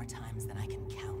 more times than I can count.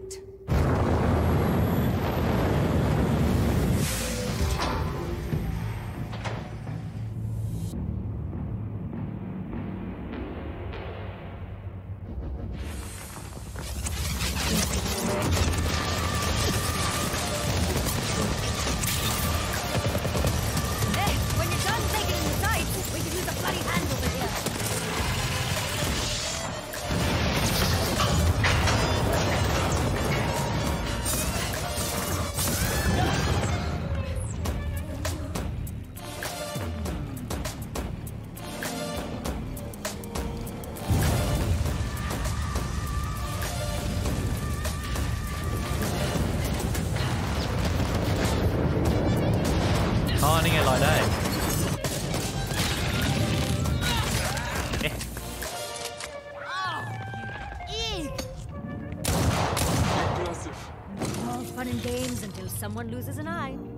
Someone loses an eye. Since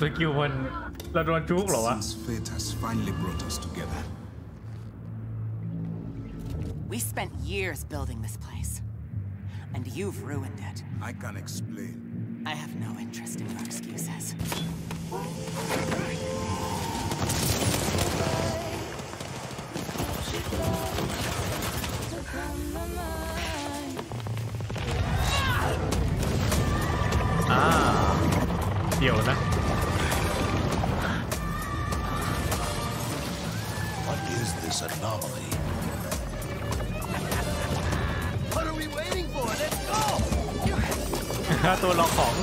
fate has finally brought us together. We spent years building this place, and you've ruined it. I can explain. I have no interest in your excuses. What is this anomaly? What are we waiting for? Let's go!ตัวล็อกของ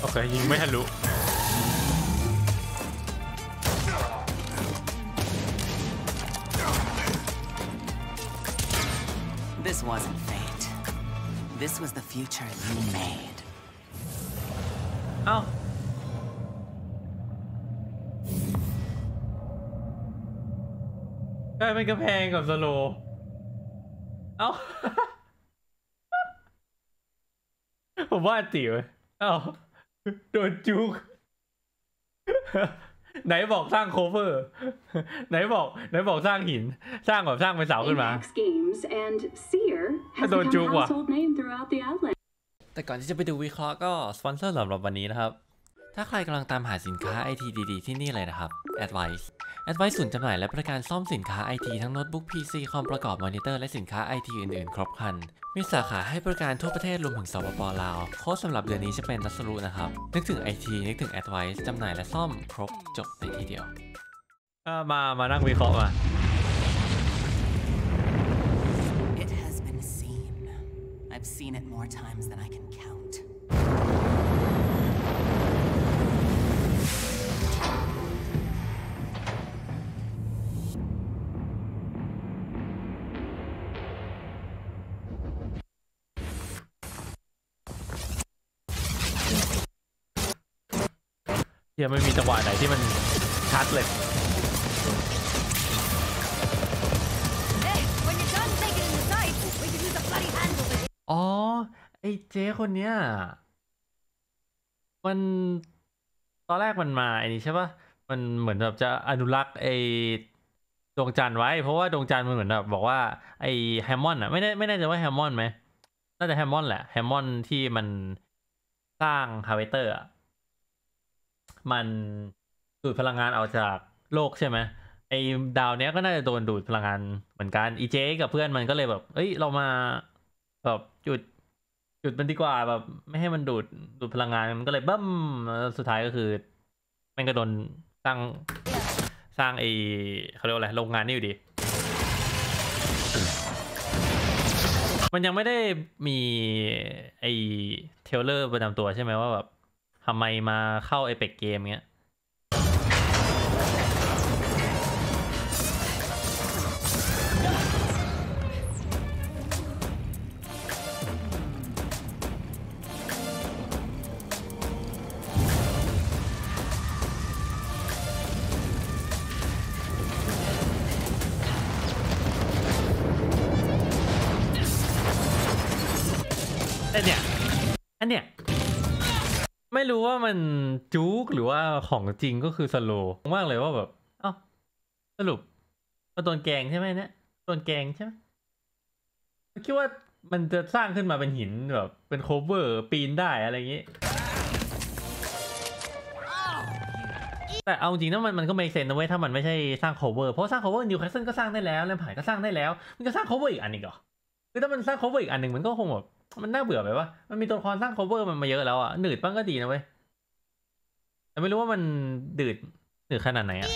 โอเค ยิงไม่ทะลุThis wasn't fate. This was the future you made. Oh. I make a hang of the law. Oh. What do you? Oh. Don't juke. ไหนบอกสร้างโคเวอร์ไหนบอกสร้างหินสร้างแบบสร้างเป็นเสาขึ้นมาโดนจุกว่ะแต่ก่อนที่จะไปดูวิเคราะห์ก็สปอนเซอร์สำหรับวันนี้นะครับถ้าใครกำลังตามหาสินค้าไอทีดีๆที่นี่เลยนะครับ Advice ศูนย์จำหน่ายและบริการซ่อมสินค้าไอทีทั้งโน้ตบุ๊ก PC คอมประกอบมอนิเตอร์และสินค้าไอทีอื่นๆครบครันมีสาขาให้บริการทั่วประเทศรวมถึงสปป.ลาวโค้ดสำหรับเดือนนี้จะเป็นรัสรุนะครับนึกถึงไอทีนึกถึง Advice จำหน่ายและซ่อมครบจบในที่เดียวมานั่งวิเคราะห์มายังไม่มีจังหวะไหนที่มันชัดเลยอ๋อไอ้เจ๊คนเนี้ยมันตอนแรกมันมาไอ้นี่ใช่ปะมันเหมือนแบบจะอนุรักษ์ไอ้ดวงจันทร์ไว้เพราะว่าดวงจันทร์มันเหมือนแบบบอกว่าไอ้แฮมมอนด์อ่ะไม่แน่ใจว่าแฮมมอนด์ไหมน่าจะแฮมมอนด์แหละแฮมมอนด์ที่มันสร้างฮาร์เวสเตอร์อ่ะมันดูดพลังงานเอาจากโลกใช่ไหมไอ้ดาวเนี้ยก็น่าจะโดนดูดพลังงานเหมือนกันอีเจกับเพื่อนมันก็เลยแบบเอ้ยเรามาแบบจุดมันดีกว่าแบบไม่ให้มันดูดพลังงานมันก็เลยบึ้มสุดท้ายก็คือมันก็โดนสร้างไอ้เขาเรียกว่าอะไรโรงงานนี่อยู่ดีมันยังไม่ได้มีไอ้เทเลอร์ประจำตัวใช่ไหมว่าแบบทำไมมาเข้าไอเป็กเกมเงี้ย แต่เนี่ยอันเนี้ยไม่รู้ว่ามันจุกหรือว่าของจริงก็คือสโลว์มากเลยว่าแบบอ้าวสรุปมาตัวแกงใช่ไหมเนี่ยตัวแกงใช่ไหมคิดว่ามันจะสร้างขึ้นมาเป็นหินแบบเป็นโคเวอร์ปีนได้อะไรอย่างนี้แต่เอาจริงนะมันก็ไม่เซนนะเว้ยถ้ามันไม่ใช่สร้าง cover เพราะสร้าง cover นิวคาสเซิลก็สร้างได้แล้วแลมพาร์ดก็สร้างได้แล้วมันจะสร้าง cover อีกอันนึงเหรอคือถ้ามันสร้าง cover อีกอันนึงมันก็คงแบบมันน่าเบื่อไปว่ามันมีตัวละครสร้าง cover มันมาเยอะแล้วอ่ะหนืดบ้างก็ดีนะเว้ยแต่ไม่รู้ว่ามันหนืดขนาดไหนอ่ะ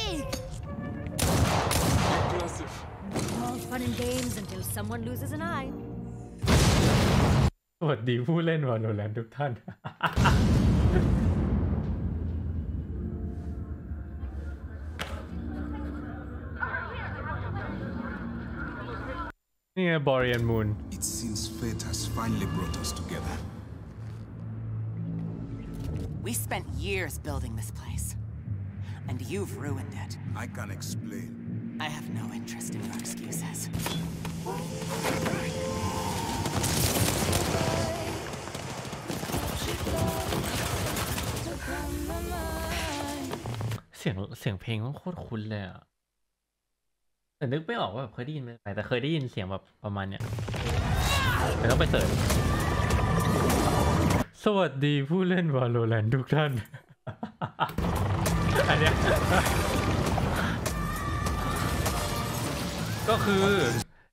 สวัสดีผู้เล่นวาโลแรนต์ทุกท่านนี่ไงบอริเอนมูน It seems fate has finally brought us together. We spent years building this place, and you've ruined it. I can explain. I have no interest in your excuses.เสียงเพลงมันโคตรคุ้นเลยอะแต่นึกไม่ออกว่าแบบเคยได้ยินไหมแต่เคยได้ยินเสียงแบบประมาณเนี้ยแต่ต้องไปเสิร์ชสวัสดีผู้เล่น Valorant ทุกท่าน อันเนี้ย ก็คือ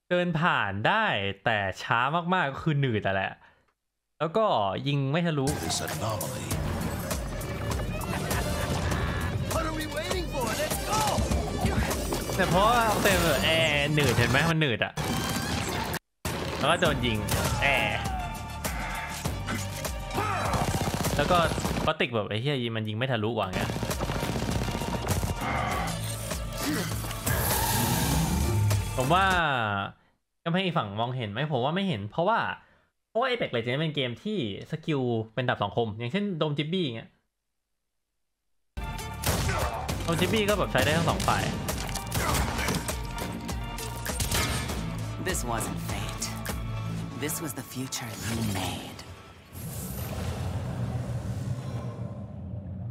เดินผ่านได้แต่ช้ามากๆก็คือหนืดแต่แหละแล้วก็ยิงไม่ทะลุแต่เพราะเต็มแอร์หนืดเห็นไหมมันหนืดอ่ะแล้วก็โดนยิงแอร์แล้วก็พลาสติกแบบไอ้เหี้ยมันยิงไม่ทะลุว่ะเงี้ยผมว่าก็ให้ฝั่งมองเห็นไหมผมว่าไม่เห็นเพราะว่า Apex Legends เป็นเกมที่สกิลเป็นดาบสองคมอย่างเช่นโดมจิบบี้เงี้ยโดมจิบบี้ก็แบบใช้ได้ทั้งสองฝ่ายThis wasn't fate. This was the future you made.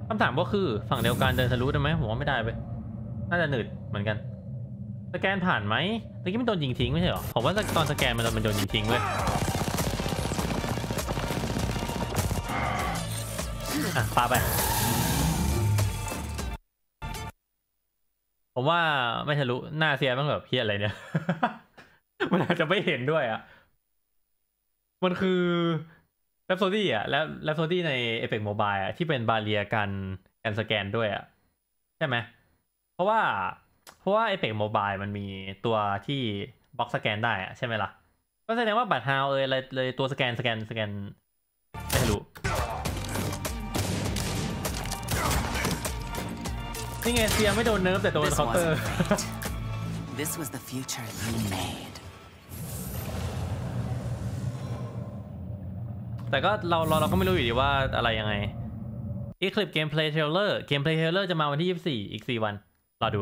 คำถามก็คือฝั่งเดียวกันเดินทะลุได้ไหมผมว่าไม่ได้ไปน่าจะหนืดเหมือนกันสแกนผ่านไหมตะกี้มันโดนยิงทิ้งไม่ใช่หรอผมว่าตอนสแกนมันโดนยิงทิ้งเว้ยอ่ะปาไปผมว่าไม่ทะลุหน้าเสียมันแบบเพี้ยอะไรเนี่ยมันอาจจะไม่เห็นด้วยอ่ะมันคือแรปโซดี้อ่ะแล้วแรปโซดี้ใน Apex Mobile อ่ะที่เป็นบาเรียกันสแกนด้วยอ่ะใช่ไหมเพราะว่า Apex Mobile มันมีตัวที่บล็อกสแกนได้อ่ะใช่ไหมล่ะก็แสดงว่าบัตรฮาวอะไรเลยตัวสแกนไม่รู้นี่ไงเซียไม่โดนเนิร์ฟแต่โดนเคาน์เตอร์ This was the future you madeแต่ก็เราก็ไม่รู้อยู่ดีว่าอะไรยังไงอีกคลิปเกมเพลย์เทรลเลอร์จะมาวันที่24อีก4 วันรอดู